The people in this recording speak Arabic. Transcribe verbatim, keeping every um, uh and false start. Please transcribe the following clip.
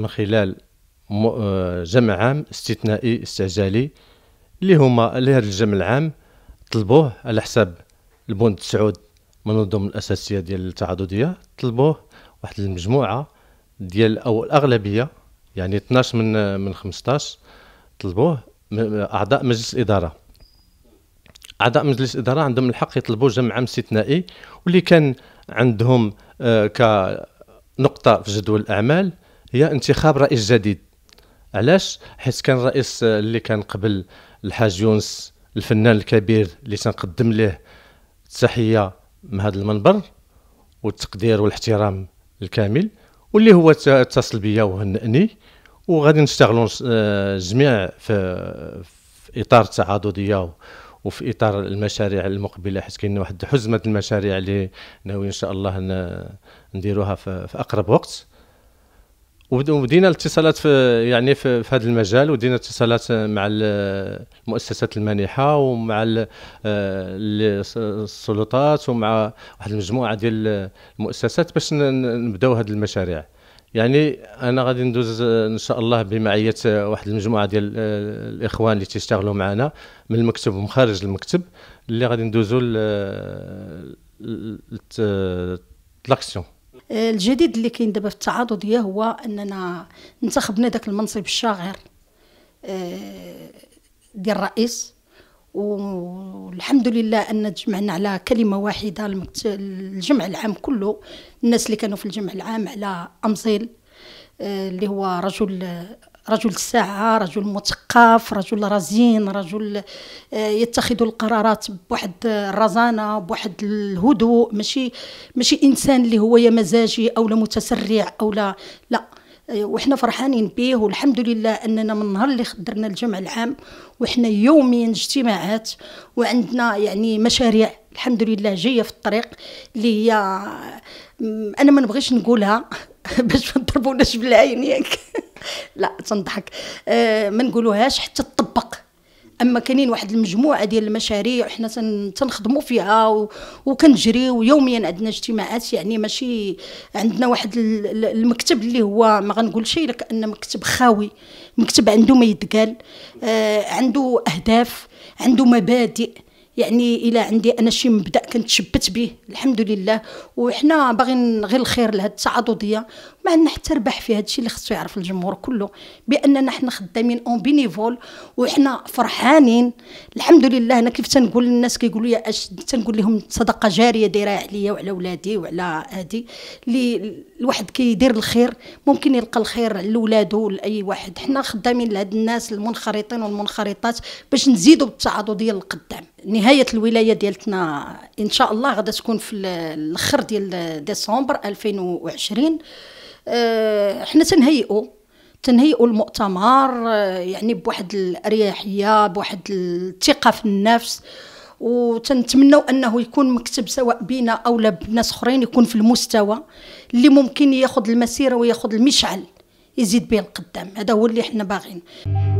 من خلال جمع عام استثنائي استعجالي اللي هما اللي هذا الجمع العام طلبوه على حساب البند تسعود من المنظومة الأساسية ديال التعددية، طلبوه واحد المجموعة ديال أو الأغلبية يعني اثناش من من خمسطاش طلبوه أعضاء مجلس الإدارة. أعضاء مجلس الإدارة عندهم الحق يطلبوا جمع عام استثنائي واللي كان عندهم آه كنقطة في جدول الأعمال هي انتخاب رئيس جديد. علاش؟ حيت كان الرئيس اللي كان قبل الحاج يونس الفنان الكبير اللي تنقدم ليه التحية من هذا المنبر والتقدير والاحترام الكامل، واللي هو اتصل بيا وهنئني وغادي نشتغلوا جميع في, في اطار التعاضديه وفي اطار المشاريع المقبله، حيت كاين واحد حزمه المشاريع اللي ناويين ان شاء الله نديروها في, في اقرب وقت. ودينا الاتصالات في يعني في, في هذا المجال، ودينا اتصالات مع المؤسسات المانحه ومع السلطات ومع واحد المجموعه ديال المؤسسات باش نبداو هذه المشاريع. يعني انا غادي ندوز ان شاء الله بمعيه واحد المجموعه ديال الاخوان اللي تيشتغلوا معنا من المكتب ومن خارج المكتب، اللي غادي ندوزوا لاكسيون. الجديد اللي كاين دابا في التعاضديه هو اننا انتخبنا داك المنصب الشاغر ديال الرئيس، والحمد لله ان تجمعنا على كلمه واحده الجمع العام كله، الناس اللي كانوا في الجمع العام، على أمزيل اللي هو رجل رجل الساعه، رجل مثقف، رجل رزين، رجل يتخذ القرارات بواحد الرزانه بواحد الهدوء، ماشي ماشي انسان اللي هو يا مزاجي او لا متسرع او لا لا وحنا فرحانين به. والحمد لله اننا من النهار اللي درنا الجمع العام وحنا يوميا اجتماعات وعندنا يعني مشاريع الحمد لله جايه في الطريق، اللي هي انا ما نبغيش نقولها باش ما نضربوناش بالعين ياك لا تنضحك، آه ما نقولوهاش حتى تطبق. اما كاينين واحد المجموعه ديال المشاريع حنا تنخدموا فيها وكنجريو يوميا، عندنا اجتماعات يعني ماشي عندنا واحد المكتب اللي هو ما غنقولش لك ان مكتب خاوي، مكتب عنده ما يتقال، آه عنده اهداف، عنده مبادئ. يعني الى عندي انا شي مبدا كنتشبت به الحمد لله، وحنا باغيين غير الخير لهاد التعاضديه، ما عندنا حتى ربح في هادشي اللي خصو يعرف الجمهور كله باننا حنا خدامين اون بينيفول وحنا فرحانين الحمد لله. انا كيف تنقول للناس كيقولوا لي اش، تنقول لهم صدقه جاريه دايره عليا وعلى ولادي وعلى هادي، اللي الواحد كيدير الخير ممكن يلقى الخير لولادو لاي واحد. حنا خدامين لهاد الناس المنخرطين والمنخرطات باش نزيدوا بالتعاضديه للقدام. نهاية الولاية ديالتنا إن شاء الله غدا تكون في الأخر ديال ديسمبر ألفين وعشرين. أه حنا تنهيئوا تنهيئوا المؤتمر يعني بواحد الأريحية بواحد الثقة في النفس، وتنتمنوا أنه يكون مكتب سواء بينا أو لا بناس أخرين يكون في المستوى اللي ممكن ياخد المسيرة وياخد المشعل يزيد به القدام. هذا هو اللي حنا باغين.